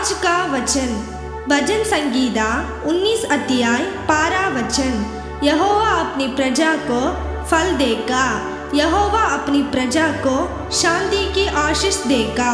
आज का वचन भजन संगीता 19 अध्याय 12 वचन। यहोवा अपनी प्रजा को फल देगा, यहोवा अपनी प्रजा को शांति की आशीष देगा।